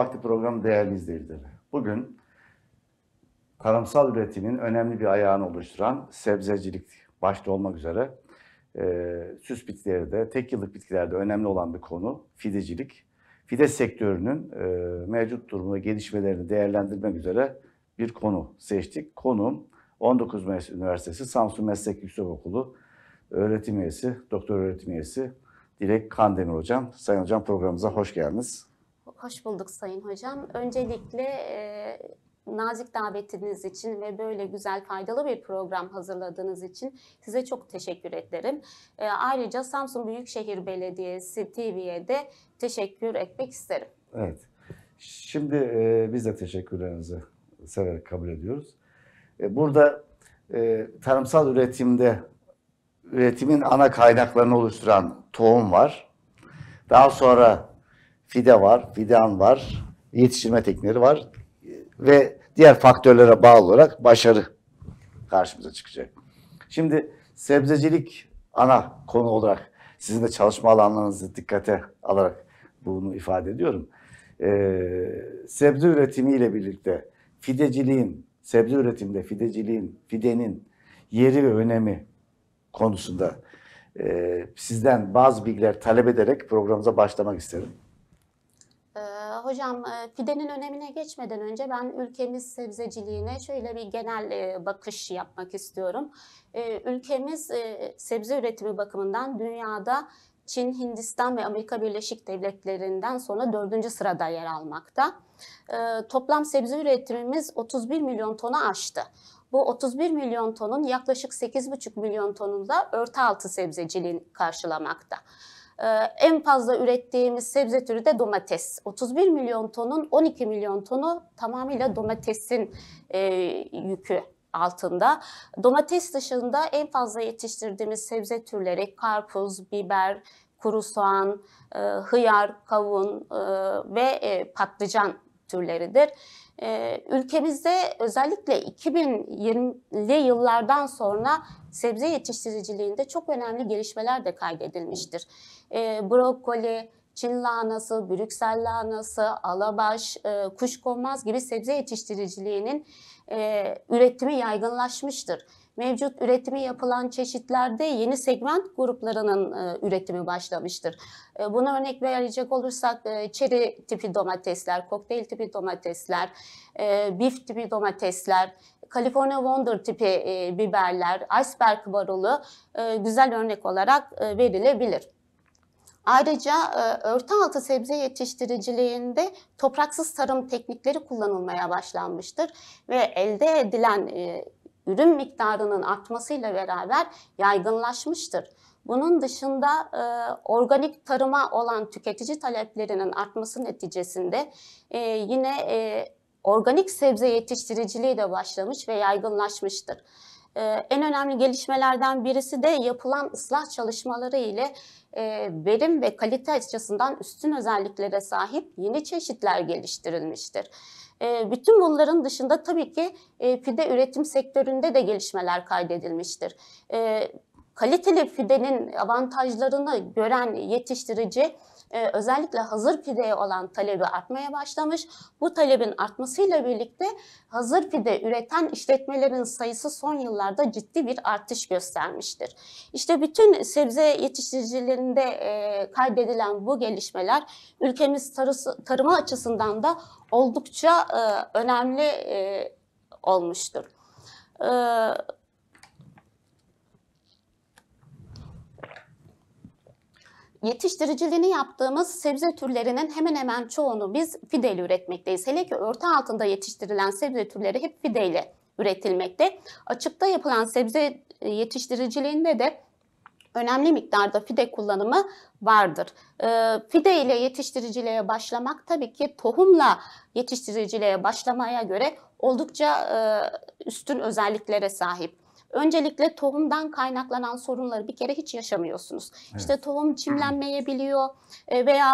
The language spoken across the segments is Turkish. Vakti programı değerli izleyicileri. Bugün tarımsal üretimin önemli bir ayağını oluşturan sebzecilik başta olmak üzere süs bitkilerde, tek yıllık bitkilerde önemli olan bir konu fidecilik. Fide sektörünün mevcut durumu ve gelişmelerini değerlendirmek üzere bir konu seçtik. Konuğum 19 Mayıs Üniversitesi Samsun Meslek Yüksekokulu öğretim üyesi, doktor öğretim üyesi Dilek Kandemir hocam. Sayın hocam, programımıza hoş geldiniz. Hoş bulduk sayın hocam. Öncelikle nazik davetiniz için ve böyle güzel faydalı bir program hazırladığınız için size çok teşekkür ederim. Ayrıca Samsun Büyükşehir Belediyesi TV'ye de teşekkür etmek isterim. Evet. Şimdi biz de teşekkürlerinizi severek kabul ediyoruz. Burada tarımsal üretimde üretimin ana kaynaklarını oluşturan tohum var. Daha sonra fide var, fidan var, yetiştirme teknikleri var ve diğer faktörlere bağlı olarak başarı karşımıza çıkacak. Şimdi sebzecilik ana konu olarak sizin de çalışma alanlarınızı dikkate alarak bunu ifade ediyorum. Sebze üretimiyle birlikte fideciliğin, sebze üretiminde fidenin yeri ve önemi konusunda sizden bazı bilgiler talep ederek programımıza başlamak isterim. Hocam, fidenin önemine geçmeden önce ben ülkemiz sebzeciliğine şöyle bir genel bakış yapmak istiyorum. Ülkemiz sebze üretimi bakımından dünyada Çin, Hindistan ve Amerika Birleşik Devletleri'nden sonra 4. sırada yer almakta. Toplam sebze üretimimiz 31 milyon tonu aştı. Bu 31 milyon tonun yaklaşık 8,5 milyon tonunu da örtü altı sebzeciliğin karşılamakta. En fazla ürettiğimiz sebze türü de domates. 31 milyon tonun 12 milyon tonu tamamıyla domatesin yükü altında. Domates dışında en fazla yetiştirdiğimiz sebze türleri karpuz, biber, kuru soğan, hıyar, kavun ve patlıcan türleridir. Ülkemizde özellikle 2020'li yıllardan sonra sebze yetiştiriciliğinde çok önemli gelişmeler de kaydedilmiştir. Brokoli, Çin lahanası, Brüksel lahanası, alabaş, kuşkonmaz gibi sebze yetiştiriciliğinin üretimi yaygınlaşmıştır. Mevcut üretimi yapılan çeşitlerde yeni segment gruplarının üretimi başlamıştır. Buna örnek verecek olursak çeri tipi domatesler, kokteyl tipi domatesler, beef tipi domatesler, California Wonder tipi biberler, iceberg marulu güzel örnek olarak verilebilir. Ayrıca örtü altı sebze yetiştiriciliğinde topraksız tarım teknikleri kullanılmaya başlanmıştır ve elde edilen ürün miktarının artmasıyla beraber yaygınlaşmıştır. Bunun dışında organik tarıma olan tüketici taleplerinin artması neticesinde yine organik sebze yetiştiriciliği de başlamış ve yaygınlaşmıştır. En önemli gelişmelerden birisi de yapılan ıslah çalışmaları ile verim ve kalite açısından üstün özelliklere sahip yeni çeşitler geliştirilmiştir. Bütün bunların dışında tabii ki fide üretim sektöründe de gelişmeler kaydedilmiştir. Kaliteli fidenin avantajlarını gören yetiştirici özellikle hazır fideye olan talebi artmaya başlamış. Bu talebin artmasıyla birlikte hazır fide üreten işletmelerin sayısı son yıllarda ciddi bir artış göstermiştir. İşte bütün sebze yetiştiricilerinde kaydedilen bu gelişmeler ülkemiz tarımı açısından da oldukça önemli olmuştur. Yetiştiriciliğini yaptığımız sebze türlerinin hemen hemen çoğunu biz fideyle üretmekteyiz. Hele ki örtü altında yetiştirilen sebze türleri hep fideyle üretilmekte. Açıkta yapılan sebze yetiştiriciliğinde de önemli miktarda fide kullanımı vardır. Fide ile yetiştiriciliğe başlamak tabii ki tohumla yetiştiriciliğe başlamaya göre oldukça üstün özelliklere sahip. Öncelikle tohumdan kaynaklanan sorunları bir kere hiç yaşamıyorsunuz. Evet. İşte tohum çimlenmeyebiliyor veya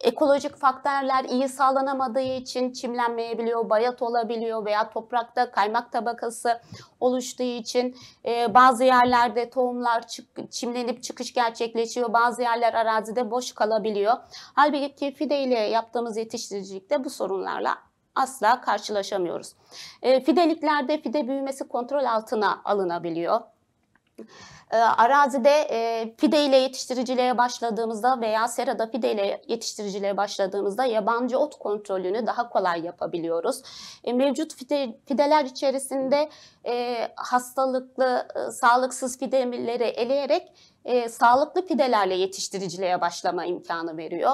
Ekolojik faktörler iyi sağlanamadığı için çimlenmeyebiliyor, bayat olabiliyor veya toprakta kaymak tabakası oluştuğu için bazı yerlerde tohumlar çimlenip çıkış gerçekleşiyor, bazı yerler arazide boş kalabiliyor. Halbuki fide ile yaptığımız yetiştiricilikte bu sorunlarla asla karşılaşamıyoruz. Fideliklerde fide büyümesi kontrol altına alınabiliyor. Arazide fide ile yetiştiriciliğe başladığımızda veya serada fide ile yetiştiriciliğe başladığımızda yabancı ot kontrolünü daha kolay yapabiliyoruz. Mevcut fideler içerisinde hastalıklı, sağlıksız fideleri eleyerek sağlıklı fidelerle yetiştiriciliğe başlama imkanı veriyor.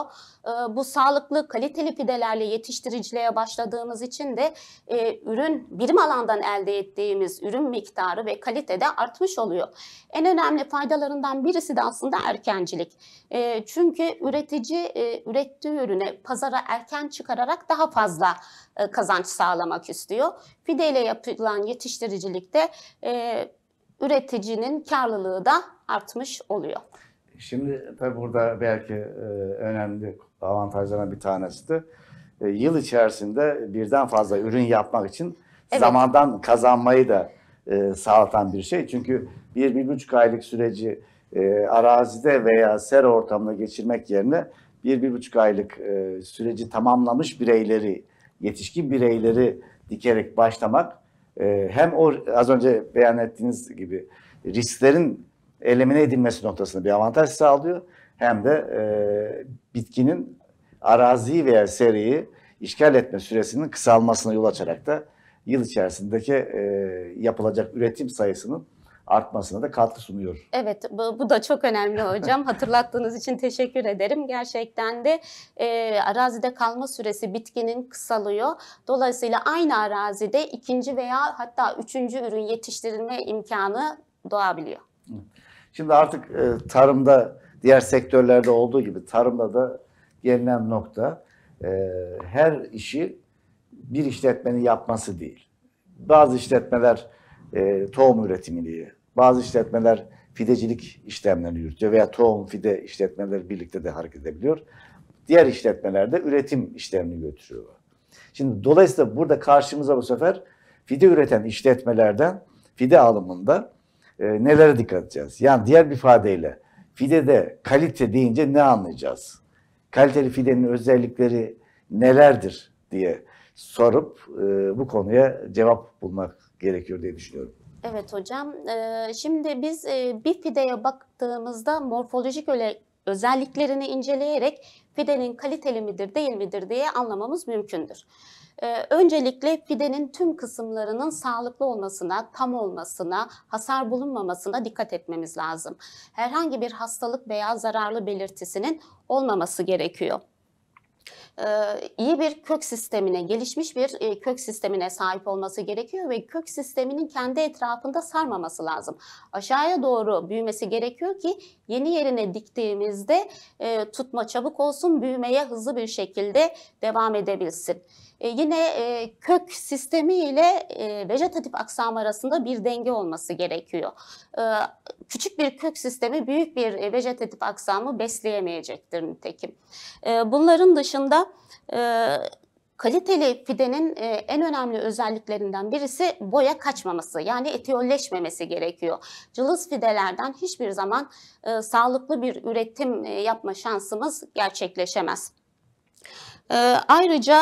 Bu sağlıklı, kaliteli fidelerle yetiştiriciliğe başladığımız için de ürün, birim alandan elde ettiğimiz ürün miktarı ve kalitede artmış oluyor. En önemli faydalarından birisi de aslında erkencilik. Çünkü üretici ürettiği ürüne pazara erken çıkararak daha fazla kazanç sağlamak istiyor. Fideyle yapılan yetiştiricilikte üreticinin karlılığı da artmış oluyor. Şimdi tabii burada belki önemli avantajlardan bir tanesi de yıl içerisinde birden fazla ürün yapmak için zamandan kazanmayı da sağlatan bir şey. Çünkü 1-1,5 aylık süreci arazide veya sera ortamına geçirmek yerine 1-1,5 aylık süreci tamamlamış bireyleri, yetişkin bireyleri dikerek başlamak hem az önce beyan ettiğiniz gibi risklerin elemine edilmesi noktasında bir avantaj sağlıyor, hem de bitkinin araziyi veya seriyi işgal etme süresinin kısalmasına yol açarak da yıl içerisindeki yapılacak üretim sayısının artmasına da katkı sunuyor. Evet, bu da çok önemli hocam. Hatırlattığınız için teşekkür ederim. Gerçekten de arazide kalma süresi bitkinin kısalıyor. Dolayısıyla aynı arazide ikinci veya hatta üçüncü ürün yetiştirilme imkanı doğabiliyor. Şimdi artık tarımda, diğer sektörlerde olduğu gibi tarımda da gelinen nokta her işi bir işletmenin yapması değil. Bazı işletmeler tohum üretimini, bazı işletmeler fidecilik işlemlerini yürütüyor veya tohum fide işletmeleri birlikte de hareket edebiliyor. Diğer işletmelerde üretim işlemini götürüyorlar. Şimdi dolayısıyla burada karşımıza bu sefer fide üreten işletmelerden fide alımında nelere dikkat edeceğiz? Yani diğer bir ifadeyle fidede kalite deyince ne anlayacağız? Kaliteli fidenin özellikleri nelerdir diye sorup bu konuya cevap bulmak gerekiyor diye düşünüyorum. Evet hocam. Şimdi biz bir fideye baktığımızda morfolojik özelliklerini inceleyerek fidenin kaliteli midir değil midir diye anlamamız mümkündür. Öncelikle fidenin tüm kısımlarının sağlıklı olmasına, tam olmasına, hasar bulunmamasına dikkat etmemiz lazım. Herhangi bir hastalık veya zararlı belirtisinin olmaması gerekiyor. İyi bir kök sistemine, gelişmiş bir kök sistemine sahip olması gerekiyor ve kök sisteminin kendi etrafında sarmaması lazım. Aşağıya doğru büyümesi gerekiyor ki yeni yerine diktiğimizde tutma çabuk olsun, büyümeye hızlı bir şekilde devam edebilsin. Yine kök sistemi ile vejetatif aksam arasında bir denge olması gerekiyor. Küçük bir kök sistemi büyük bir vejetatif aksamı besleyemeyecektir nitekim. Bunların dışında kaliteli fidenin en önemli özelliklerinden birisi boya kaçmaması, yani etiyolleşmemesi gerekiyor. Cılız fidelerden hiçbir zaman sağlıklı bir üretim yapma şansımız gerçekleşemez. Ayrıca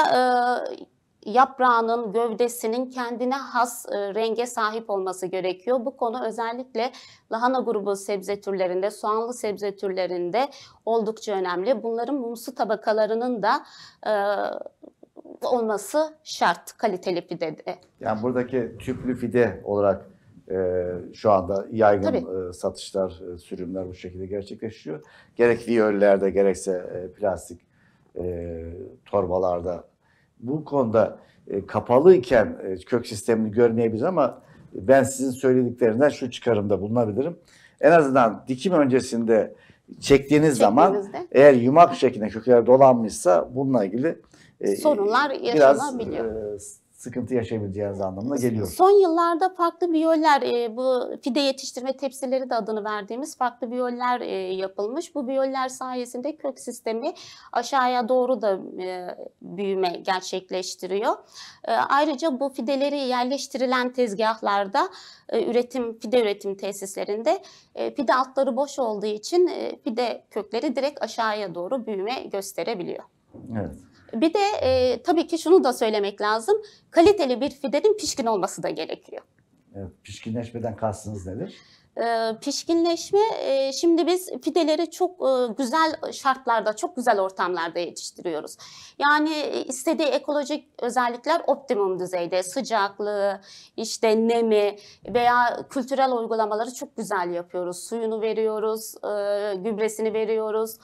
yaprağının, gövdesinin kendine has renge sahip olması gerekiyor. Bu konu özellikle lahana grubu sebze türlerinde, soğanlı sebze türlerinde oldukça önemli. Bunların mumsu tabakalarının da olması şart kaliteli fidede. Yani buradaki tüplü fide olarak şu anda yaygın satışlar, sürümler bu şekilde gerçekleşiyor. Gerek viyöllerde gerekse plastik torbalarda. Bu konuda kapalı iken kök sistemini görmeyebiliriz ama ben sizin söylediklerinden şu çıkarımda bulunabilirim. En azından dikim öncesinde çektiğiniz zaman eğer yumak şeklinde kökler dolanmışsa bununla ilgili sorunlar yaşanabiliyor. Biraz sıkıntı yaşayabileceğiniz anlamına geliyor. Son yıllarda farklı biyoller, bu fide yetiştirme tepsileri de adını verdiğimiz farklı biyoller yapılmış. Bu biyoller sayesinde kök sistemi aşağıya doğru da büyüme gerçekleştiriyor. Ayrıca bu fideleri yerleştirilen tezgahlarda, fide üretim tesislerinde fide altları boş olduğu için fide kökleri direkt aşağıya doğru büyüme gösterebiliyor. Evet. Bir de tabii ki şunu da söylemek lazım. Kaliteli bir fidenin pişkin olması da gerekiyor. Evet, pişkinleşmeden kastınız nedir? Pişkinleşme, şimdi biz fideleri çok güzel şartlarda, çok güzel ortamlarda yetiştiriyoruz. Yani istediği ekolojik özellikler optimum düzeyde, sıcaklığı, işte nemi veya kültürel uygulamaları çok güzel yapıyoruz. Suyunu veriyoruz, gübresini veriyoruz,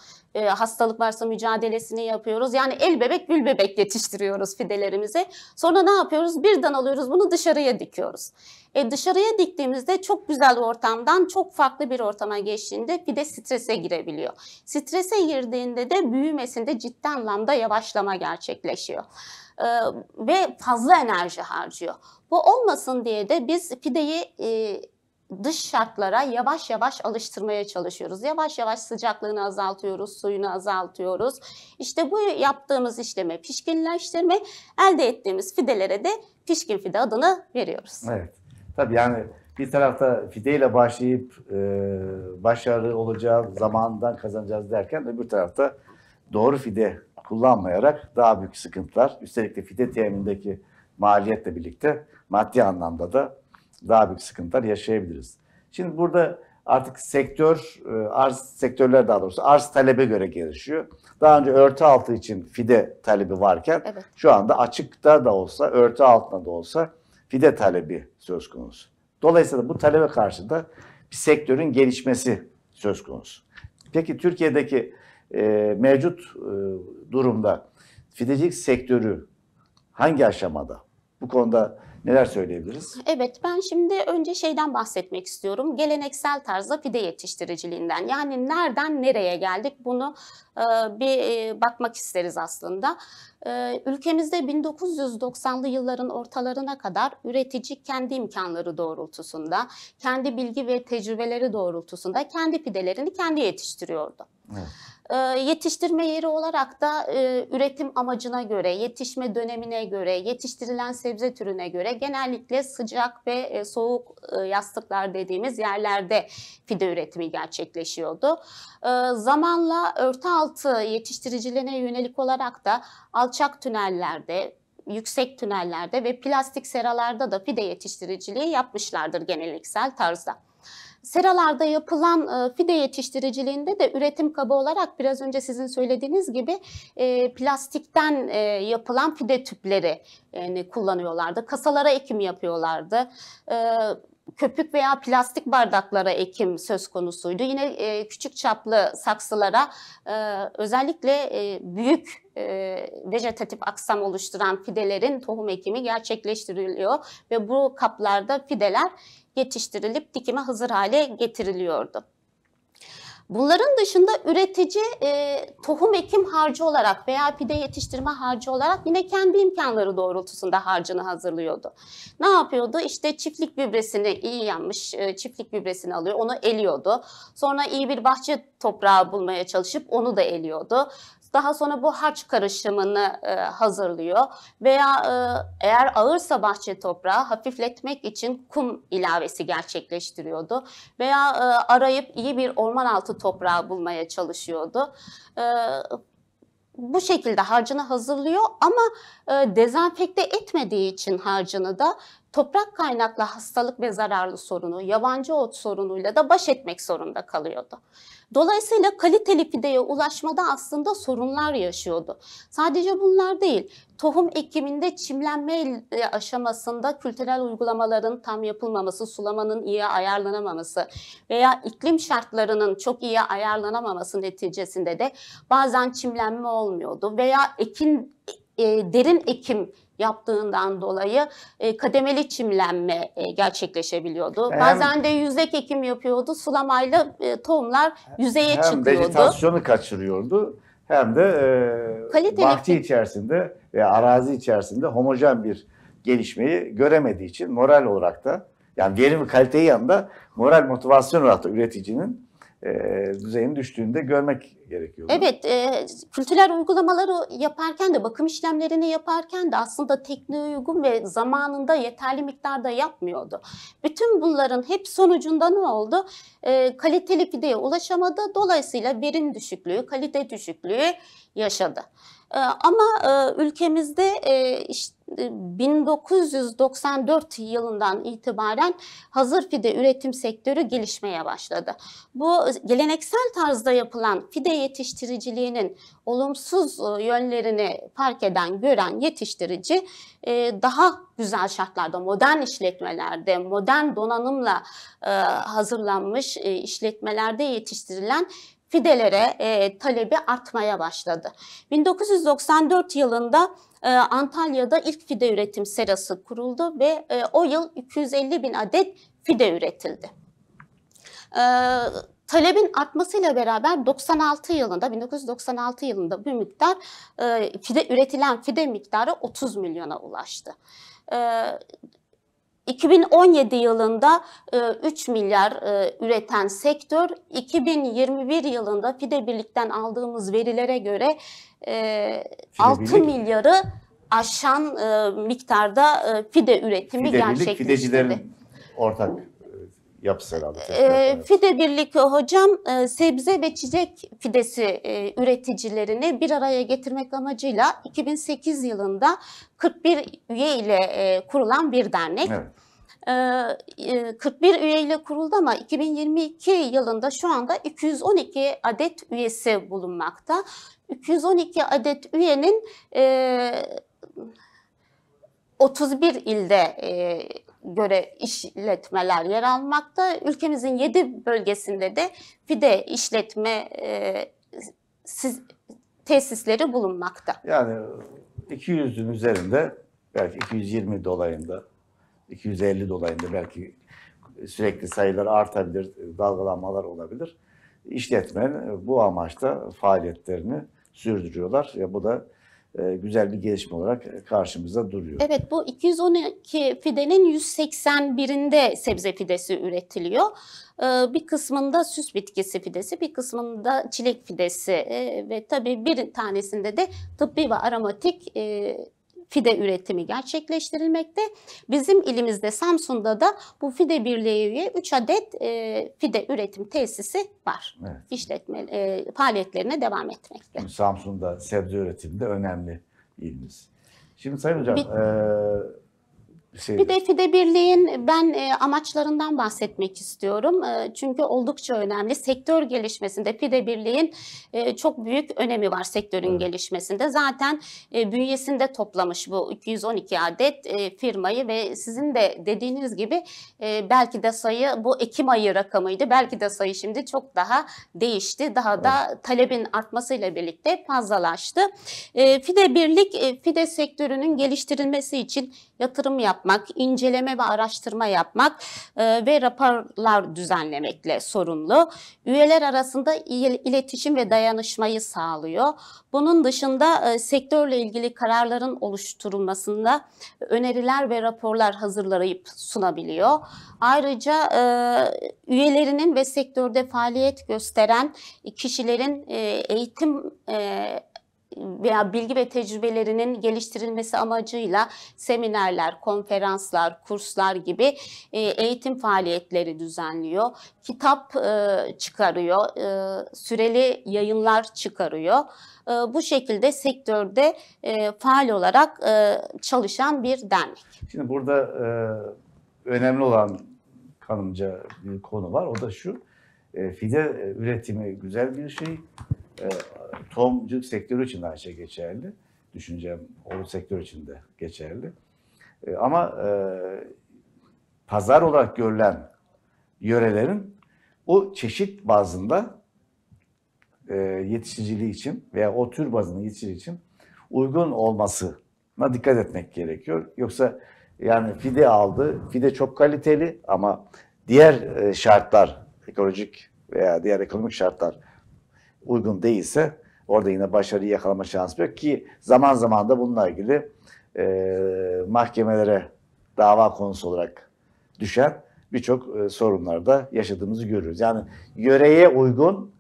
hastalık varsa mücadelesini yapıyoruz. Yani el bebek gül bebek yetiştiriyoruz fidelerimizi. Sonra ne yapıyoruz? Birden alıyoruz, bunu dışarıya dikiyoruz. Dışarıya diktiğimizde çok güzel ortamdan çok farklı bir ortama geçtiğinde fide strese girebiliyor. Strese girdiğinde de büyümesinde ciddi anlamda yavaşlama gerçekleşiyor. Ve fazla enerji harcıyor. Bu olmasın diye de biz fideyi dış şartlara yavaş yavaş alıştırmaya çalışıyoruz. Yavaş yavaş sıcaklığını azaltıyoruz, suyunu azaltıyoruz. İşte bu yaptığımız işleme pişkinleştirme, elde ettiğimiz fidelere de pişkin fide adını veriyoruz. Evet. Tabii yani bir tarafta fideyle başlayıp başarılı olacağız, zamandan kazanacağız derken öbür tarafta doğru fide kullanmayarak daha büyük sıkıntılar, üstelik de fide teminindeki maliyetle birlikte maddi anlamda da daha büyük sıkıntılar yaşayabiliriz. Şimdi burada artık sektör, sektörler daha doğrusu arz talebe göre gelişiyor. Daha önce örtü altı için fide talebi varken evet, şu anda açıkta da olsa, örtü altında da olsa fide talebi söz konusu. Dolayısıyla bu talebe karşı da bir sektörün gelişmesi söz konusu. Peki Türkiye'deki mevcut durumda fidecilik sektörü hangi aşamada? Bu konuda neler söyleyebiliriz? Evet, ben şimdi önce şeyden bahsetmek istiyorum. Geleneksel tarzda fide yetiştiriciliğinden. Yani nereden nereye geldik bunu bir bakmak isteriz aslında. Ülkemizde 1990'lı yılların ortalarına kadar üretici kendi imkanları doğrultusunda, kendi bilgi ve tecrübeleri doğrultusunda kendi fidelerini kendi yetiştiriyordu. Evet. Yetiştirme yeri olarak da üretim amacına göre, yetişme dönemine göre, yetiştirilen sebze türüne göre genellikle sıcak ve soğuk yastıklar dediğimiz yerlerde fide üretimi gerçekleşiyordu. Zamanla örtü altı yetiştiriciliğine yönelik olarak da alçak tünellerde, yüksek tünellerde ve plastik seralarda da fide yetiştiriciliği yapmışlardır geleneksel tarzda. Seralarda yapılan fide yetiştiriciliğinde de üretim kabı olarak biraz önce sizin söylediğiniz gibi plastikten yapılan fide tüpleri kullanıyorlardı. Kasalara ekim yapıyorlardı. Köpük veya plastik bardaklara ekim söz konusuydu. Yine küçük çaplı saksılara özellikle büyük vejetatif aksam oluşturan fidelerin tohum ekimi gerçekleştiriliyor ve bu kaplarda fideler yetiştirilip dikime hazır hale getiriliyordu. Bunların dışında üretici tohum ekim harcı olarak veya fide yetiştirme harcı olarak yine kendi imkanları doğrultusunda harcını hazırlıyordu. Ne yapıyordu? İşte çiftlik gübresini, iyi yanmış çiftlik gübresini alıyor, onu eliyordu. Sonra iyi bir bahçe toprağı bulmaya çalışıp onu da eliyordu. Daha sonra bu harç karışımını hazırlıyor veya eğer ağırsa bahçe toprağı hafifletmek için kum ilavesi gerçekleştiriyordu. Veya arayıp iyi bir orman altı toprağı bulmaya çalışıyordu. Bu şekilde harcını hazırlıyor ama dezenfekte etmediği için harcını da toprak kaynaklı hastalık ve zararlı sorunu, yabancı ot sorunuyla da baş etmek zorunda kalıyordu. Dolayısıyla kaliteli fideye ulaşmada aslında sorunlar yaşıyordu. Sadece bunlar değil, tohum ekiminde çimlenme aşamasında kültürel uygulamaların tam yapılmaması, sulamanın iyi ayarlanamaması veya iklim şartlarının çok iyi ayarlanamaması neticesinde de bazen çimlenme olmuyordu veya derin ekim yaptığından dolayı kademeli çimlenme gerçekleşebiliyordu. Hem bazen de yüzey ekim yapıyordu. Sulamayla tohumlar yüzeye çıkıyordu. Hem vejetasyonu kaçırıyordu hem de bahçe içerisinde ve arazi içerisinde homojen bir gelişmeyi göremediği için moral olarak da, yani verim ve kaliteyi yanında moral motivasyon olarak da üreticinin düzeyinin düştüğünü de görmek gerekiyor. Evet, kültürel uygulamaları yaparken de, bakım işlemlerini yaparken de aslında tekniğe uygun ve zamanında yeterli miktarda yapmıyordu. Bütün bunların hep sonucunda ne oldu? Kaliteli fideye ulaşamadı. Dolayısıyla verim düşüklüğü, kalite düşüklüğü yaşadı. Ama ülkemizde 1994 yılından itibaren hazır fide üretim sektörü gelişmeye başladı. Bu geleneksel tarzda yapılan fide yetiştiriciliğinin olumsuz yönlerini fark eden, gören yetiştirici daha güzel şartlarda, modern işletmelerde, modern donanımla hazırlanmış işletmelerde yetiştirilen fidelere talebi artmaya başladı. 1994 yılında Antalya'da ilk fide üretim serası kuruldu ve o yıl 250 bin adet fide üretildi. Talebin artmasıyla beraber 1996 yılında bir miktar üretilen fide miktarı 30 milyona ulaştı. 2017 yılında 3 milyar üreten sektör, 2021 yılında Fide Birlik'ten aldığımız verilere göre 6 milyarı aşan miktarda fide üretimi gerçekleştirdi. Fide Birlik fidecilerin ortak yapısı herhalde. Fide Birlik hocam sebze ve çiçek fidesi üreticilerini bir araya getirmek amacıyla 2008 yılında 41 üye ile kurulan bir dernek. Evet. 41 üyeyle kuruldu ama 2022 yılında şu anda 212 adet üyesi bulunmakta. 212 adet üyenin 31 ilde göre işletmeler yer almakta. Ülkemizin 7 bölgesinde de fide işletme tesisleri bulunmakta. Yani 200'ün üzerinde, belki 220 dolayında, 250 dolayında, belki sürekli sayılar artabilir, dalgalanmalar olabilir. İşletmenin bu amaçta faaliyetlerini sürdürüyorlar. Ya bu da güzel bir gelişme olarak karşımıza duruyor. Evet, bu 212 fidenin 181'inde sebze fidesi üretiliyor. Bir kısmında süs bitkisi fidesi, bir kısmında çilek fidesi ve tabii bir tanesinde de tıbbi ve aromatik fide üretimi gerçekleştirilmekte. Bizim ilimizde Samsun'da da bu Fide Birliği üye 3 adet fide üretim tesisi var. Evet. İşletme faaliyetlerine devam etmekte. Şimdi Samsun'da sebze üretiminde önemli ilimiz. Şimdi Sayın Hocam... Bir de Fide Birliği'nin ben amaçlarından bahsetmek istiyorum. Çünkü oldukça önemli. Sektör gelişmesinde Fide Birliği'nin çok büyük önemi var sektörün evet. gelişmesinde. Zaten bünyesinde toplamış bu 212 adet firmayı ve sizin de dediğiniz gibi belki de sayı bu Ekim ayı rakamıydı. Belki de sayı şimdi çok daha değişti. Daha da evet. talebin artmasıyla birlikte fazlalaştı. Fide Birlik fide sektörünün geliştirilmesi için yatırım yapmak, inceleme ve araştırma yapmak ve raporlar düzenlemekle sorumlu. Üyeler arasında iletişim ve dayanışmayı sağlıyor. Bunun dışında sektörle ilgili kararların oluşturulmasında öneriler ve raporlar hazırlayıp sunabiliyor. Ayrıca üyelerinin ve sektörde faaliyet gösteren kişilerin eğitim veya bilgi ve tecrübelerinin geliştirilmesi amacıyla seminerler, konferanslar, kurslar gibi eğitim faaliyetleri düzenliyor. Kitap çıkarıyor, süreli yayınlar çıkarıyor. Bu şekilde sektörde faal olarak çalışan bir dernek. Şimdi burada önemli olan kanımca bir konu var. O da şu, fide üretimi güzel bir şey. Tohumculuk sektörü için de aynı şey geçerli. Düşüncem o sektör için de geçerli. Ama pazar olarak görülen yörelerin o çeşit bazında yetişiciliği için veya o tür bazında yetişiciliği için uygun olmasına dikkat etmek gerekiyor. Yoksa yani fide aldı, fide çok kaliteli ama diğer şartlar, ekolojik veya diğer ekonomik şartlar uygun değilse orada yine başarıyı yakalama şansı yok ki zaman zaman da bununla ilgili mahkemelere dava konusu olarak düşen birçok sorunlarda yaşadığımızı görüyoruz. Yani yöreye uygun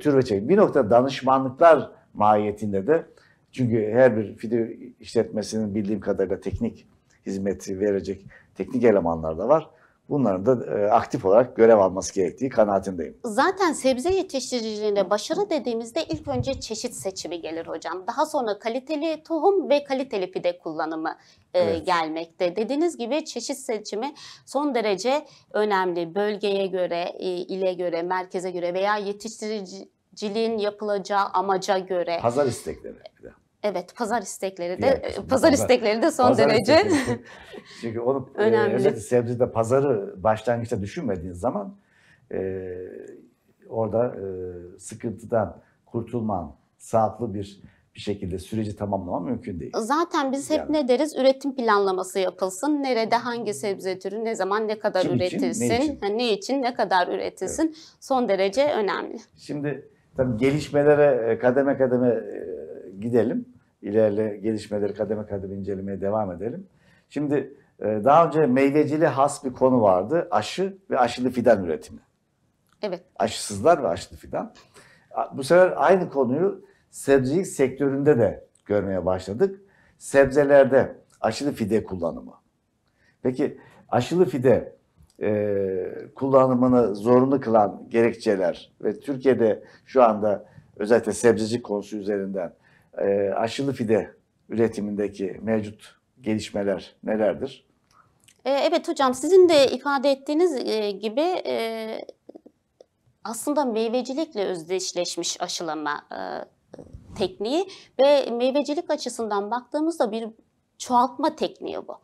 tür ve çekim. Bir nokta danışmanlıklar mahiyetinde de, çünkü her bir fide işletmesinin bildiğim kadarıyla teknik hizmeti verecek teknik elemanlar da var. Bunların da aktif olarak görev alması gerektiği kanaatindeyim. Zaten sebze yetiştiriciliğine başarı dediğimizde ilk önce çeşit seçimi gelir hocam. Daha sonra kaliteli tohum ve kaliteli fide kullanımı evet, gelmekte. Dediğiniz gibi çeşit seçimi son derece önemli. Bölgeye göre, ile göre, merkeze göre veya yetiştiriciliğin yapılacağı amaca göre. Pazar istekleri. Evet, pazar istekleri de yani, pazar istekleri de son derece çünkü onu özellikle sebzede pazarı başlangıçta düşünmediğiniz zaman orada sıkıntıdan kurtulman, sağlıklı bir şekilde süreci tamamlaman mümkün değil. Zaten biz hep ne deriz? Üretim planlaması yapılsın. Nerede hangi sebze türü ne zaman ne kadar üretilsin, ne için ne kadar üretilsin, evet, son derece önemli. Şimdi tabii gelişmelere kademe kademe gidelim. İlerle gelişmeleri kademe kademe incelemeye devam edelim. Şimdi daha önce meyveciliğe has bir konu vardı. Aşı ve aşılı fidan üretimi. Evet. Aşısızlar ve aşılı fidan. Bu sefer aynı konuyu sebzecilik sektöründe de görmeye başladık. Sebzelerde aşılı fide kullanımı. Peki aşılı fide kullanımını zorunlu kılan gerekçeler ve Türkiye'de şu anda özellikle sebzecilik konusu üzerinden aşılı fide üretimindeki mevcut gelişmeler nelerdir? Evet hocam, sizin de ifade ettiğiniz gibi aslında meyvecilikle özdeşleşmiş aşılama tekniği ve meyvecilik açısından baktığımızda bir çoğaltma tekniği bu.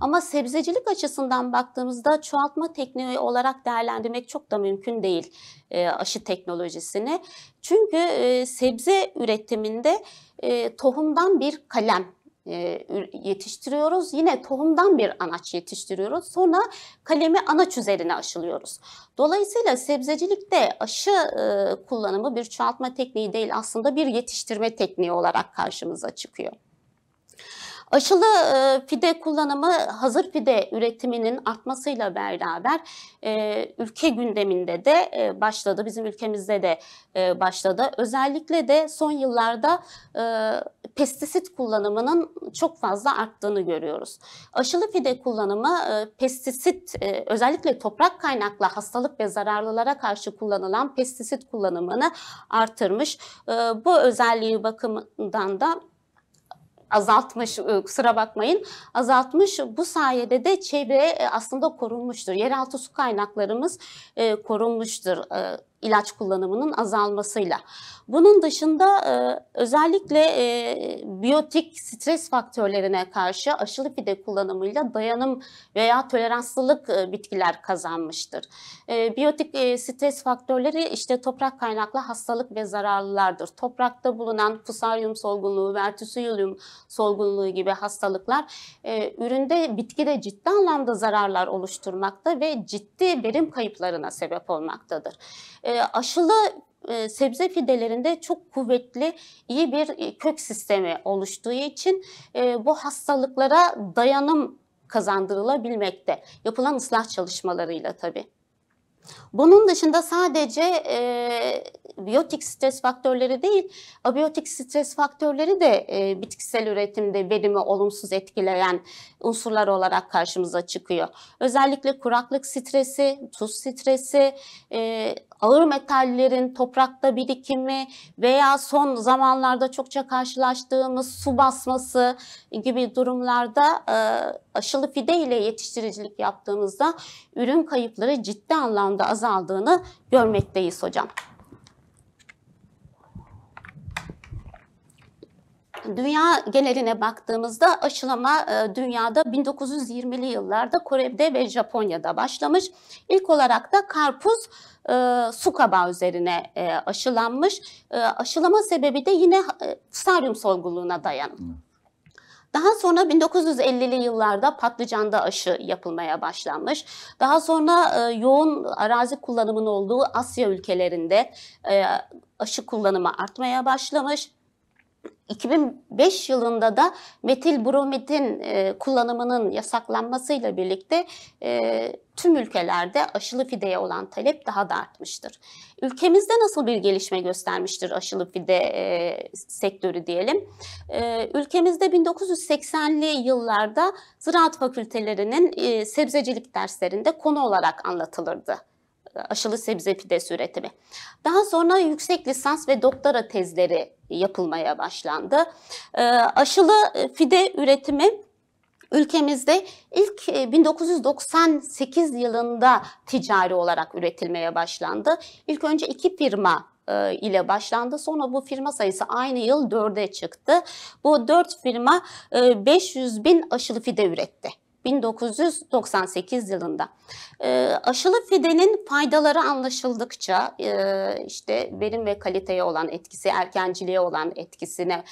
Ama sebzecilik açısından baktığımızda çoğaltma tekniği olarak değerlendirmek çok da mümkün değil aşı teknolojisini. Çünkü sebze üretiminde tohumdan bir kalem yetiştiriyoruz. Yine tohumdan bir anaç yetiştiriyoruz. Sonra kalemi anaç üzerine aşılıyoruz. Dolayısıyla sebzecilikte aşı kullanımı bir çoğaltma tekniği değil, aslında bir yetiştirme tekniği olarak karşımıza çıkıyor. Aşılı fide kullanımı hazır fide üretiminin artmasıyla beraber ülke gündeminde de başladı. Bizim ülkemizde de başladı. Özellikle de son yıllarda pestisit kullanımının çok fazla arttığını görüyoruz. Aşılı fide kullanımı pestisit, özellikle toprak kaynaklı hastalık ve zararlılara karşı kullanılan pestisit kullanımını artırmış. Bu özelliği bakımından da azaltmış, kusura bakmayın, azaltmış. Bu sayede de çevre aslında korunmuştur. Yeraltı su kaynaklarımız korunmuştur ilaç kullanımının azalmasıyla. Bunun dışında özellikle biyotik stres faktörlerine karşı aşılı fide kullanımıyla dayanım veya toleranslılık bitkiler kazanmıştır. Biyotik stres faktörleri işte toprak kaynaklı hastalık ve zararlılardır. Toprakta bulunan fusaryum solgunluğu, vertusillum solgunluğu gibi hastalıklar üründe, bitkide ciddi anlamda zararlar oluşturmakta ve ciddi verim kayıplarına sebep olmaktadır. Aşılı sebze fidelerinde çok kuvvetli, iyi bir kök sistemi oluştuğu için bu hastalıklara dayanım kazandırılabilmekte. Yapılan ıslah çalışmalarıyla tabii. Bunun dışında sadece biyotik stres faktörleri değil, abiyotik stres faktörleri de bitkisel üretimde verimi olumsuz etkileyen unsurlar olarak karşımıza çıkıyor. Özellikle kuraklık stresi, tuz stresi, ağır metallerin toprakta birikimi veya son zamanlarda çokça karşılaştığımız su basması gibi durumlarda aşılı fide ile yetiştiricilik yaptığımızda ürün kayıpları ciddi anlamda azaldığını görmekteyiz hocam. Dünya geneline baktığımızda aşılama dünyada 1920'li yıllarda Kore'de ve Japonya'da başlamış. İlk olarak da karpuz su kabağı üzerine aşılanmış. Aşılama sebebi de yine fusaryum solgunluğuna dayanım. Daha sonra 1950'li yıllarda patlıcanda aşı yapılmaya başlanmış. Daha sonra yoğun arazi kullanımının olduğu Asya ülkelerinde aşı kullanımı artmaya başlamış. 2005 yılında da metilbromitin kullanımının yasaklanmasıyla birlikte tüm ülkelerde aşılı fideye olan talep daha da artmıştır. Ülkemizde nasıl bir gelişme göstermiştir aşılı fide sektörü diyelim. Ülkemizde 1980'li yıllarda ziraat fakültelerinin sebzecilik derslerinde konu olarak anlatılırdı aşılı sebze fidesi üretimi. Daha sonra yüksek lisans ve doktora tezleri yapılmaya başlandı. Aşılı fide üretimi ülkemizde ilk 1998 yılında ticari olarak üretilmeye başlandı. İlk önce 2 firma ile başlandı. Sonra bu firma sayısı aynı yıl 4'e çıktı. Bu 4 firma 500.000 aşılı fide üretti 1998 yılında. Aşılı fidenin faydaları anlaşıldıkça işte verim ve kaliteye olan etkisi, erkenciliğe olan etkisine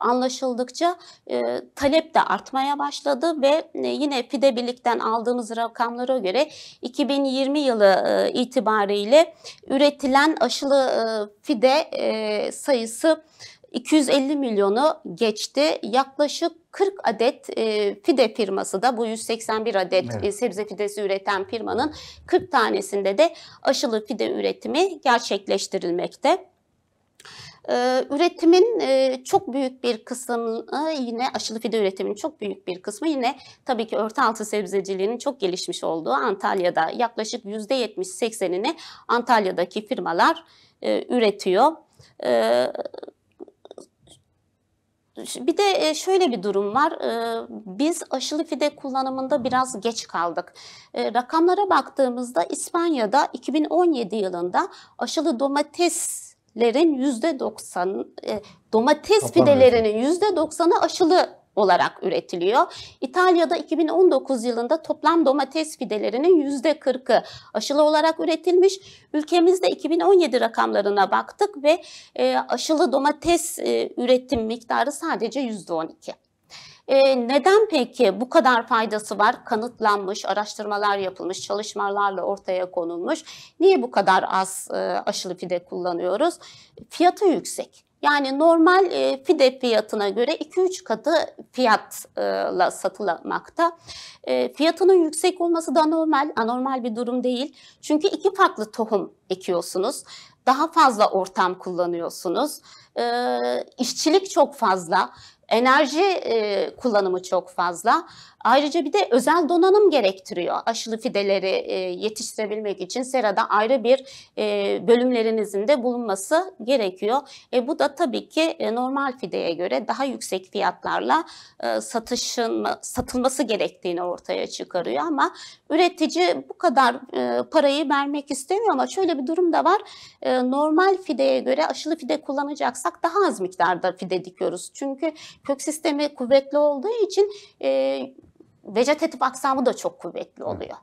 anlaşıldıkça talep de artmaya başladı ve yine Fide Birlik'ten aldığımız rakamlara göre 2020 yılı itibariyle üretilen aşılı fide sayısı 250 milyonu geçti. Yaklaşık 40 adet fide firması da bu 181 adet sebze fidesi üreten firmanın 40 tanesinde de aşılı fide üretimi gerçekleştirilmekte. Üretimin çok büyük bir kısmı yine aşılı fide üretiminin çok büyük bir kısmı yine tabii ki örtüaltı sebzeciliğinin çok gelişmiş olduğu Antalya'da yaklaşık %70-80'ini Antalya'daki firmalar üretiyor. Bir de şöyle bir durum var. Biz aşılı fide kullanımında biraz geç kaldık. Rakamlara baktığımızda İspanya'da 2017 yılında aşılı domateslerin domates fidelerinin %90'ı aşılı olarak üretiliyor. İtalya'da 2019 yılında toplam domates fidelerinin %40'ı aşılı olarak üretilmiş. Ülkemizde 2017 rakamlarına baktık ve aşılı domates üretim miktarı sadece %12. Neden peki bu kadar faydası var? Kanıtlanmış, araştırmalar yapılmış, çalışmalarla ortaya konulmuş. Niye bu kadar az aşılı fide kullanıyoruz? Fiyatı yüksek. Yani normal fide fiyatına göre 2-3 katı fiyatla satılmakta. Fiyatının yüksek olması da normal, anormal bir durum değil. Çünkü 2 farklı tohum ekiyorsunuz. Daha fazla ortam kullanıyorsunuz. İşçilik çok fazla. Enerji kullanımı çok fazla. Ayrıca bir de özel donanım gerektiriyor. Aşılı fideleri yetiştirebilmek için serada ayrı bir bölümlerinizin de bulunması gerekiyor. Bu da tabii ki normal fideye göre daha yüksek fiyatlarla satılması gerektiğini ortaya çıkarıyor. Ama üretici bu kadar parayı vermek istemiyor ama şöyle bir durum da var. Normal fideye göre aşılı fide kullanacaksak daha az miktarda fide dikiyoruz. Çünkü kök sistemi kuvvetli olduğu için vejetatif aksamı da çok kuvvetli oluyor.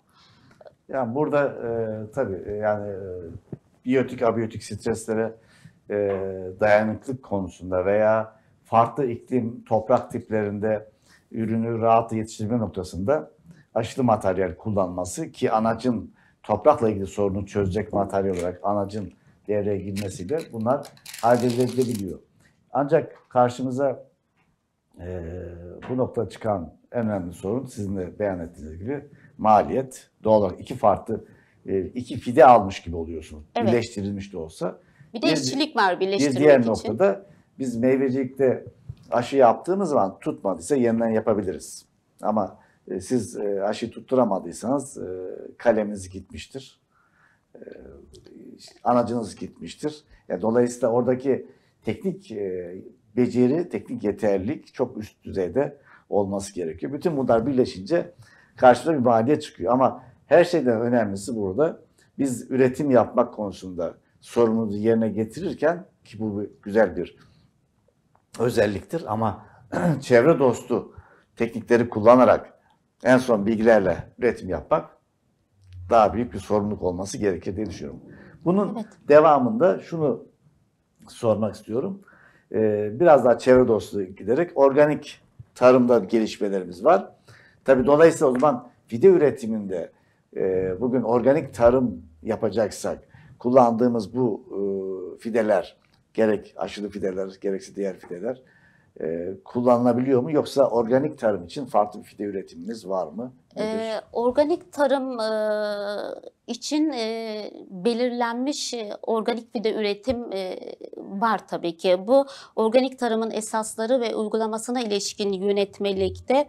Yani burada tabii yani biyotik abiyotik streslere dayanıklılık konusunda veya farklı iklim toprak tiplerinde ürünü rahat yetiştirme noktasında aşılı materyal kullanması ki anacın toprakla ilgili sorunu çözecek materyal olarak anacın devreye girmesiyle bunlar halledilebiliyor. Ancak karşımıza bu noktada çıkan en önemli sorun sizin de beyan ettiğiniz gibi maliyet. Doğal olarak iki fide almış gibi oluyorsunuz. Evet. Birleştirilmiş de olsa. Bir de işçilik var birleştirmek için. Bir diğer noktada biz meyvecilikte aşı yaptığımız zaman tutmadıysa yeniden yapabiliriz. Ama siz aşı tutturamadıysanız kaleminiz gitmiştir. Anacınız gitmiştir. Dolayısıyla oradaki teknik beceri, teknik yeterlilik çok üst düzeyde olması gerekiyor. Bütün bunlar birleşince karşımıza bir maliyet çıkıyor. Ama her şeyden önemlisi burada biz üretim yapmak konusunda sorumluluğu yerine getirirken ki bu güzel bir özelliktir ama çevre dostu teknikleri kullanarak en son bilgilerle üretim yapmak daha büyük bir sorumluluk olması gerekir diye düşünüyorum. Bunun devamında şunu sormak istiyorum. Biraz daha çevre dostu giderek organik tarımda gelişmelerimiz var. Tabii dolayısıyla o zaman fide üretiminde bugün organik tarım yapacaksak kullandığımız bu fideler gerek aşılı fideler, gerekse diğer fideler kullanılabiliyor mu? Yoksa organik tarım için farklı bir fide üretiminiz var mı? Organik tarım için belirlenmiş organik fide üretim var tabii ki. Bu organik tarımın esasları ve uygulamasına ilişkin yönetmelikte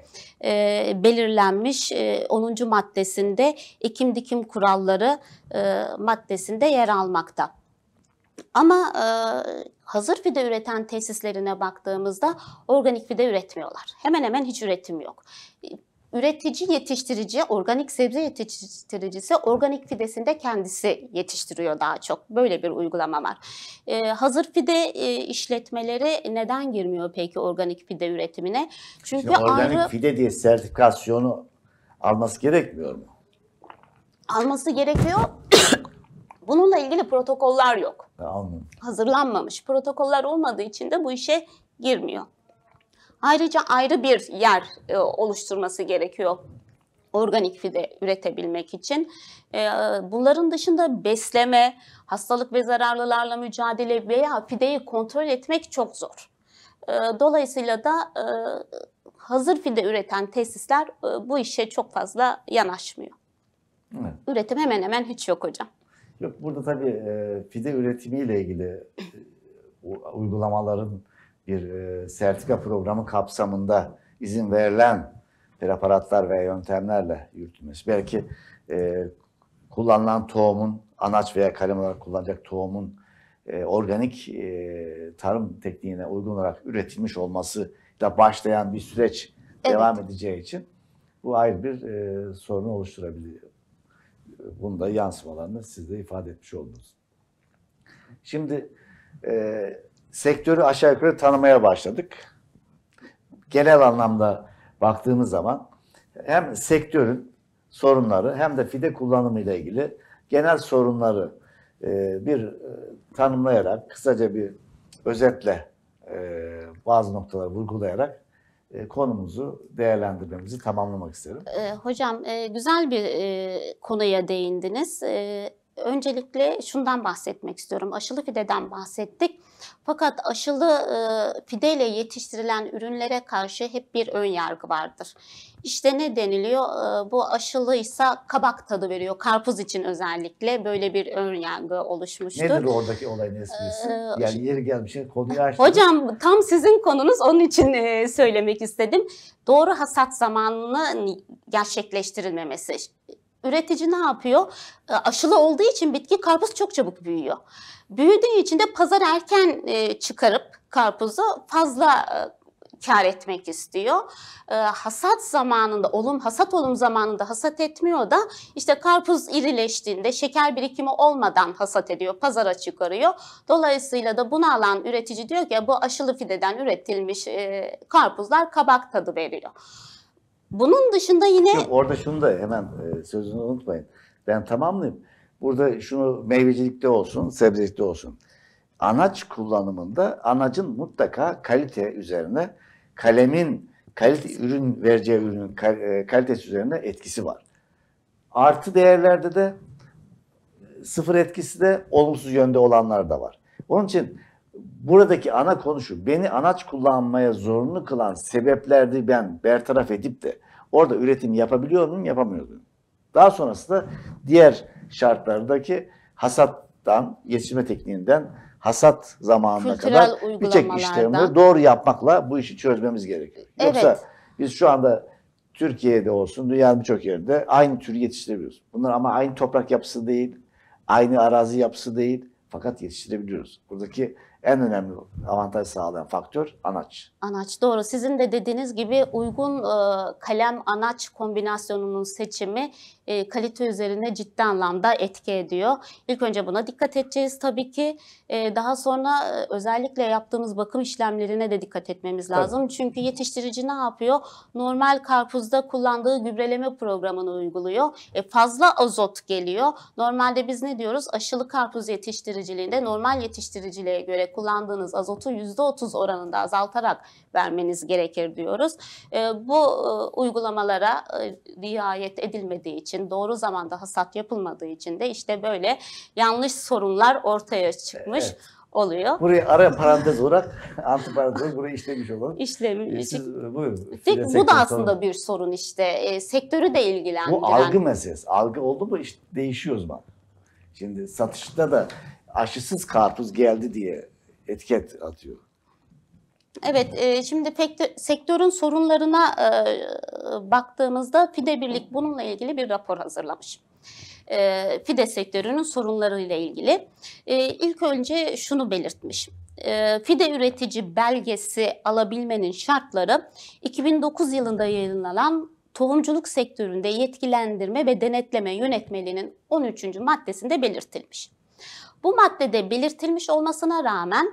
belirlenmiş 10. maddesinde ekim dikim kuralları maddesinde yer almakta. Ama hazır fide üreten tesislerine baktığımızda organik fide üretmiyorlar. Hemen hemen hiç üretim yok. Üretici yetiştirici, organik sebze yetiştiricisi organik fidesinde kendisi yetiştiriyor daha çok. Böyle bir uygulama var. Hazır fide işletmeleri neden girmiyor peki organik fide üretimine? Çünkü şimdi organik fide diye sertifikasyonu alması gerekmiyor mu? Alması gerekiyor. Bununla ilgili protokoller yok. Anladım. Hazırlanmamış. Protokoller olmadığı için de bu işe girmiyor. Ayrıca ayrı bir yer oluşturması gerekiyor organik fide üretebilmek için. Bunların dışında besleme, hastalık ve zararlılarla mücadele veya fideyi kontrol etmek çok zor. Dolayısıyla da hazır fide üreten tesisler bu işe çok fazla yanaşmıyor. Evet. Üretim hemen hemen hiç yok hocam. Yok, burada tabii fide üretimiyle ilgili uygulamaların bir sertifika programı kapsamında izin verilen preparatlar veya yöntemlerle yürütülmesi. Belki kullanılan tohumun, anaç veya kalem olarak kullanacak tohumun organik tarım tekniğine uygun olarak üretilmiş olması da başlayan bir süreç devam edeceği için bu ayrı bir sorunu oluşturabiliyor. Bunun da yansımalarını siz de ifade etmiş oldunuz. Şimdi sektörü aşağı yukarı tanımaya başladık. Genel anlamda baktığımız zaman hem sektörün sorunları hem de fide kullanımıyla ilgili genel sorunları bir tanımlayarak, kısaca bir özetle bazı noktaları vurgulayarak konumuzu değerlendirmemizi tamamlamak isterim. Hocam güzel bir konuya değindiniz. Öncelikle şundan bahsetmek istiyorum. Aşılı fideden bahsettik. Fakat aşılı fideyle yetiştirilen ürünlere karşı hep bir ön yargı vardır. İşte ne deniliyor? Bu aşılıysa kabak tadı veriyor. Karpuz için özellikle böyle bir ön yargı oluşmuştur. Nedir oradaki olayın esprisi? Yani yeri gelmiş konuyu açtınız. Hocam tam sizin konunuz, onun için söylemek istedim. Doğru hasat zamanının gerçekleştirilmemesi. Üretici ne yapıyor? Aşılı olduğu için bitki, karpuz çok çabuk büyüyor. Büyüdüğü için de pazar erken çıkarıp karpuzu fazla kar etmek istiyor. Hasat zamanında, hasat olum zamanında hasat etmiyor da işte karpuz irileştiğinde şeker birikimi olmadan hasat ediyor, pazara çıkarıyor. Dolayısıyla da bunu alan üretici diyor ki bu aşılı fideden üretilmiş karpuzlar kabak tadı veriyor. Bunun dışında yine... Yok, orada şunu da hemen sözünü unutmayın. Ben tamamlayayım. Burada şunu meyvecilikte olsun, sebzecilikte olsun. Anaç kullanımında anacın mutlaka kalite üzerine, vereceği ürünün kalitesi üzerine etkisi var. Artı değerlerde de sıfır etkisi de olumsuz yönde olanlar da var. Onun için buradaki ana konu şu, beni anaç kullanmaya zorunlu kılan sebeplerdi ben bertaraf edip de orada üretim yapabiliyor muyum, yapamıyor muyum? Daha sonrasında diğer şartlardaki hasattan, yetiştirme tekniğinden hasat zamanına kadar birçok işlemleri doğru yapmakla bu işi çözmemiz gerekiyor. Evet. Yoksa biz şu anda Türkiye'de olsun, dünyanın birçok yerinde aynı türü yetiştirebiliyoruz. Bunlar ama aynı toprak yapısı değil, aynı arazi yapısı değil. Fakat yetiştirebiliyoruz. Buradaki en önemli avantaj sağlayan faktör anaç. Anaç, doğru. Sizin de dediğiniz gibi uygun kalem anaç kombinasyonunun seçimi kalite üzerine ciddi anlamda etki ediyor. İlk önce buna dikkat edeceğiz tabii ki. Daha sonra özellikle yaptığımız bakım işlemlerine de dikkat etmemiz lazım. Tabii. Çünkü yetiştirici ne yapıyor? Normal karpuzda kullandığı gübreleme programını uyguluyor. Fazla azot geliyor. Normalde biz ne diyoruz? Aşılı karpuz yetiştiriciliğinde normal yetiştiriciliğe göre kullandığınız azotu %30 oranında azaltarak vermeniz gerekir diyoruz. Bu uygulamalara riayet edilmediği için, doğru zamanda hasat yapılmadığı için de işte böyle yanlış sorunlar ortaya çıkmış. Evet. oluyor. Buraya ara parantez olarak, antiparantez buraya işlemiş olan. İşlemiş. Bu da aslında sorun. Bir sorun işte. Sektörü de ilgilendiren. Bu algı meselesi. Algı oldu mu işte değişiyor o zaman. Şimdi satışta da aşısız karpuz geldi diye etiket atıyor. Evet, şimdi sektörün sorunlarına baktığımızda Fide Birlik bununla ilgili bir rapor hazırlamış. Fide sektörünün sorunlarıyla ilgili. İlk önce şunu belirtmiş. Fide üretici belgesi alabilmenin şartları 2009 yılında yayınlanan tohumculuk sektöründe yetkilendirme ve denetleme yönetmeliğinin 13. maddesinde belirtilmiş. Bu maddede belirtilmiş olmasına rağmen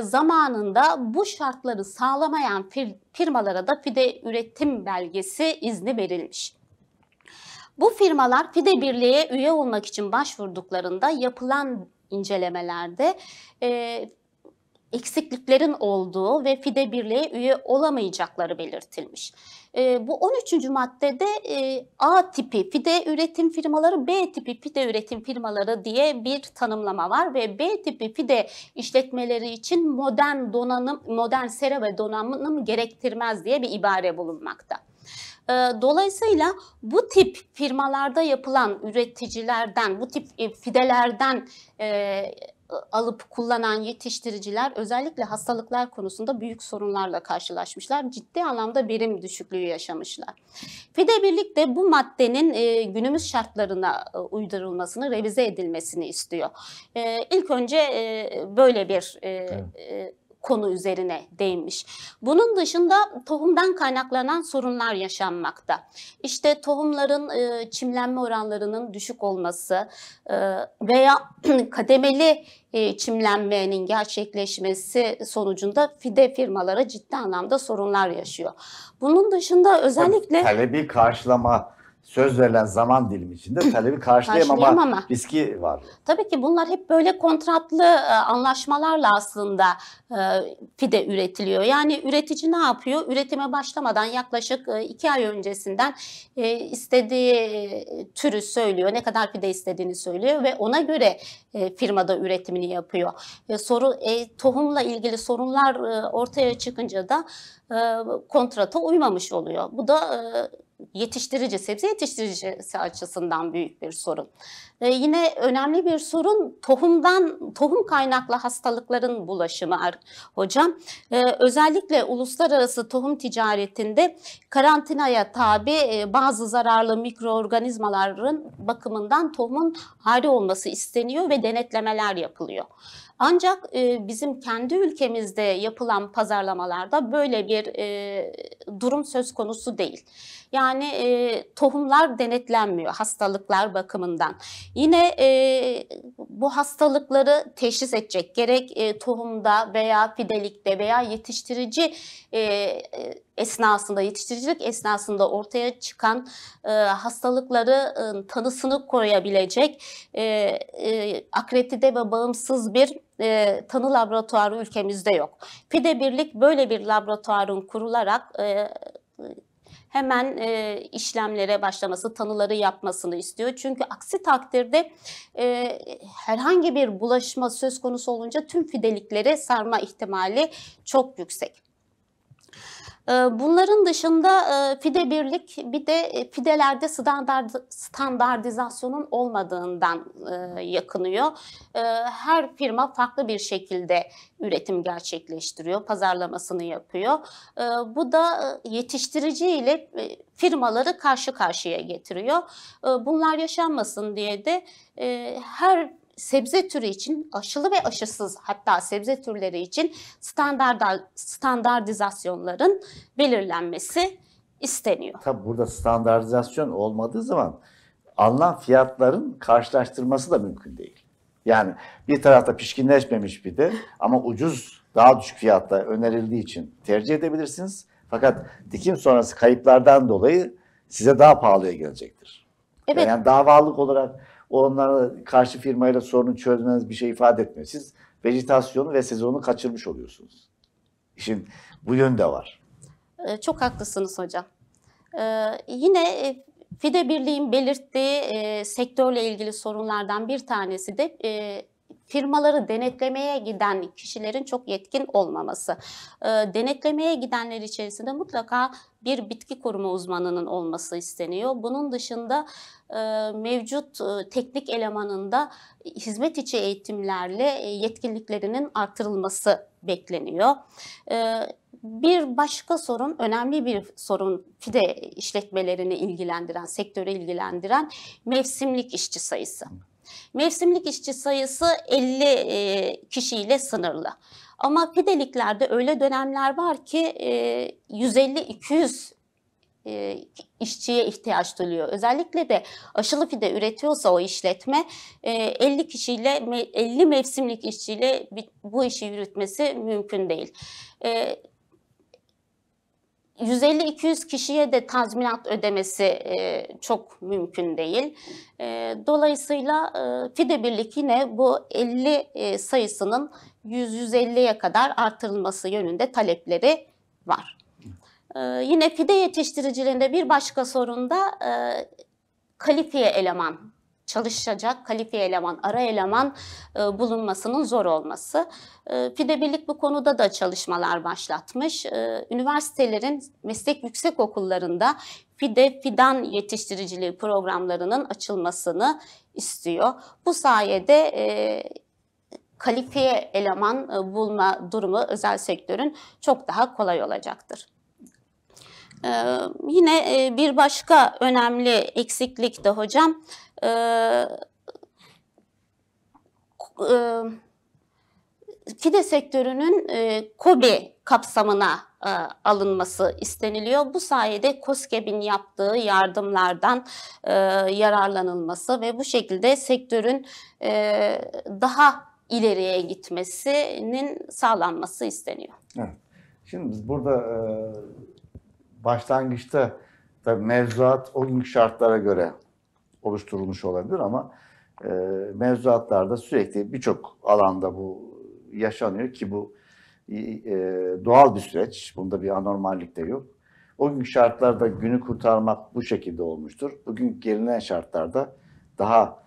zamanında bu şartları sağlamayan firmalara da fide üretim belgesi izni verilmiş. Bu firmalar Fide Birliği'ne üye olmak için başvurduklarında yapılan incelemelerde eksikliklerin olduğu ve Fide Birliği'ne üye olamayacakları belirtilmiş. Bu 13. maddede A tipi fide üretim firmaları, B tipi fide üretim firmaları diye bir tanımlama var ve B tipi fide işletmeleri için modern sera ve donanım gerektirmez diye bir ibare bulunmakta. Dolayısıyla bu tip firmalarda yapılan üreticilerden, bu tip fidelerden alıp kullanan yetiştiriciler özellikle hastalıklar konusunda büyük sorunlarla karşılaşmışlar. Ciddi anlamda verim düşüklüğü yaşamışlar. Fide Birlik de bu maddenin günümüz şartlarına uydurulmasını, revize edilmesini istiyor. İlk önce böyle bir konu üzerine değinmiş. Bunun dışında tohumdan kaynaklanan sorunlar yaşanmakta. İşte tohumların çimlenme oranlarının düşük olması veya kademeli çimlenmenin gerçekleşmesi sonucunda fide firmaları ciddi anlamda sorunlar yaşıyor. Bunun dışında özellikle talebi karşılama, söz verilen zaman dilimi içinde talebi karşılayamama riski var. Tabii ki bunlar hep böyle kontratlı anlaşmalarla aslında fide üretiliyor. Yani üretici ne yapıyor? Üretime başlamadan yaklaşık 2 ay öncesinden istediği türü söylüyor. Ne kadar fide istediğini söylüyor ve ona göre firmada üretimini yapıyor. Tohumla ilgili sorunlar ortaya çıkınca da kontrata uymamış oluyor. Bu da sebze yetiştiricisi açısından büyük bir sorun. Yine önemli bir sorun tohum kaynaklı hastalıkların bulaşımı hocam. Özellikle uluslararası tohum ticaretinde karantinaya tabi bazı zararlı mikroorganizmaların bakımından tohumun hali olması isteniyor ve denetlemeler yapılıyor. Ancak bizim kendi ülkemizde yapılan pazarlamalarda böyle bir durum söz konusu değil. Yani tohumlar denetlenmiyor hastalıklar bakımından. Yine bu hastalıkları teşhis edecek gerek tohumda veya fidelikte veya yetiştiricilik esnasında ortaya çıkan hastalıkların tanısını koyabilecek akredite ve bağımsız bir tanı laboratuvarı ülkemizde yok. Fide Birlik böyle bir laboratuvarın kurularak hemen işlemlere başlaması, tanıları yapmasını istiyor. Çünkü aksi takdirde herhangi bir bulaşma söz konusu olunca tüm fidelikleri sarma ihtimali çok yüksek. Bunların dışında Fide Birlik bir de fidelerde standartizasyonun olmadığından yakınıyor. Her firma farklı bir şekilde üretim gerçekleştiriyor, pazarlamasını yapıyor. Bu da yetiştirici ile firmaları karşı karşıya getiriyor. Bunlar yaşanmasın diye de her sebze türü için aşılı ve aşısız hatta sebze türleri için standartizasyonların belirlenmesi isteniyor. Tabi burada standartizasyon olmadığı zaman alınan fiyatların karşılaştırması da mümkün değil. Yani bir tarafta pişkinleşmemiş fide ama ucuz daha düşük fiyatta önerildiği için tercih edebilirsiniz. Fakat dikim sonrası kayıplardan dolayı size daha pahalıya gelecektir. Evet. Yani davalık olarak onlara karşı firmayla sorunu çözmeniz bir şey ifade etmiyor. Siz vejetasyonu ve sezonu kaçırmış oluyorsunuz. İşin bu yönü de var. Çok haklısınız hocam. Yine Fide Birliği'nin belirttiği sektörle ilgili sorunlardan bir tanesi de firmaları denetlemeye giden kişilerin çok yetkin olmaması. Denetlemeye gidenler içerisinde mutlaka bir bitki koruma uzmanının olması isteniyor. Bunun dışında mevcut teknik elemanında hizmet içi eğitimlerle yetkinliklerinin artırılması bekleniyor. Bir başka sorun, önemli bir sorun, fide işletmelerini ilgilendiren, sektörü ilgilendiren mevsimlik işçi sayısı. Mevsimlik işçi sayısı 50 kişiyle sınırlı. Ama fideliklerde öyle dönemler var ki 150-200 işçiye ihtiyaç duyuluyor. Özellikle de aşılı fide üretiyorsa o işletme 50 kişiyle, 50 mevsimlik işçiyle bu işi yürütmesi mümkün değil. 150-200 kişiye de tazminat ödemesi çok mümkün değil. Dolayısıyla Fide Birlik yine bu 50 sayısının 100-150'ye kadar artırılması yönünde talepleri var. Yine fide yetiştiricilerinde bir başka sorun da kalifiye eleman, çalışacak kalifiye eleman, ara eleman bulunmasının zor olması. Fide Birlik bu konuda da çalışmalar başlatmış. Üniversitelerin meslek yüksekokullarında fide, fidan yetiştiriciliği programlarının açılmasını istiyor. Bu sayede kalifiye eleman bulma durumu özel sektörün çok daha kolay olacaktır. Yine bir başka önemli eksiklik de hocam, fide sektörünün KOBİ kapsamına alınması isteniliyor. Bu sayede KOSGEB'in yaptığı yardımlardan yararlanılması ve bu şekilde sektörün daha ileriye gitmesinin sağlanması isteniyor. Evet. Şimdi biz burada başlangıçta tabii mevzuat o günkü şartlara göre oluşturulmuş olabilir ama mevzuatlarda sürekli birçok alanda bu yaşanıyor ki bu doğal bir süreç. Bunda bir anormallik de yok. O günkü şartlarda günü kurtarmak bu şekilde olmuştur. Bugün gelinen şartlarda daha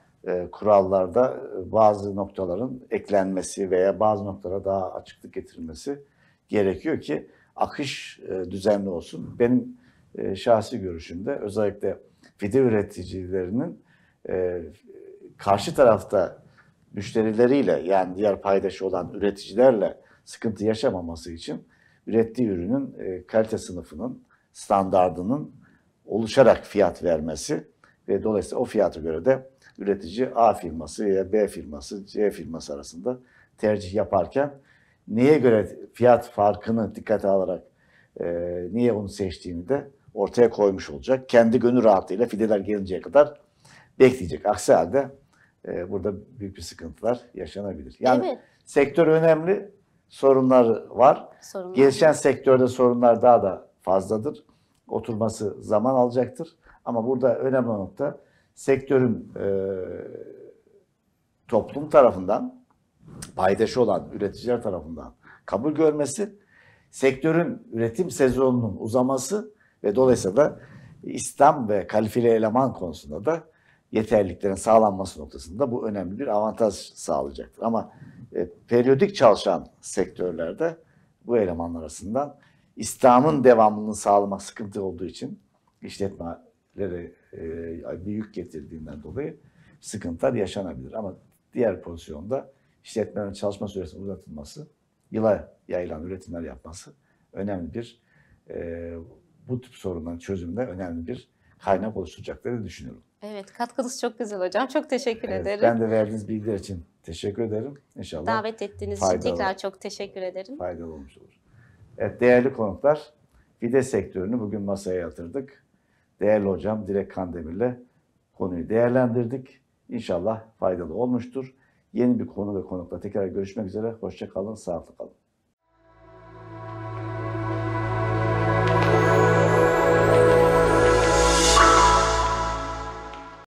kurallarda bazı noktaların eklenmesi veya bazı noktalara daha açıklık getirilmesi gerekiyor ki akış düzenli olsun. Benim şahsi görüşümde özellikle fide üreticilerinin karşı tarafta müşterileriyle, yani diğer paydaşı olan üreticilerle sıkıntı yaşamaması için ürettiği ürünün kalite sınıfının, standardının oluşarak fiyat vermesi ve dolayısıyla o fiyata göre de üretici A firması veya B firması, C firması arasında tercih yaparken neye göre fiyat farkını dikkate alarak niye onu seçtiğini de ortaya koymuş olacak. Kendi gönül rahatlığıyla fideler gelinceye kadar bekleyecek. Aksi halde burada büyük bir sıkıntılar yaşanabilir. Yani evet, sektör önemli, sorunlar var. Gelişen sektörde sorunlar daha da fazladır. Oturması zaman alacaktır. Ama burada önemli nokta sektörün toplum tarafından, paydaşı olan üreticiler tarafından kabul görmesi, sektörün üretim sezonunun uzaması ve dolayısıyla da istihdam ve kalifeli eleman konusunda da yeterliliklerin sağlanması noktasında bu önemli bir avantaj sağlayacaktır. Ama periyodik çalışan sektörlerde bu elemanlar arasından istihdamın devamlılığını sağlamak sıkıntı olduğu için işletmelere büyük getirdiğinden dolayı sıkıntılar yaşanabilir. Ama diğer pozisyonda işletmelerin çalışma süresinin uzatılması, yıla yayılan üretimler yapması önemli bir, bu tip sorunların çözümünde önemli bir kaynak oluşturacakları düşünüyorum. Evet, katkınız çok güzel hocam. Çok teşekkür ederim. Ben de verdiğiniz bilgiler için teşekkür ederim. İnşallah davet ettiğiniz için tekrar çok teşekkür ederim. Faydalı olmuş olur. Evet, değerli konuklar, fide sektörünü bugün masaya yatırdık. Değerli hocam Dilek Kandemir'le konuyu değerlendirdik. İnşallah faydalı olmuştur. Yeni bir konu ve konukla tekrar görüşmek üzere. Hoşça kalın, sağlıklı kalın.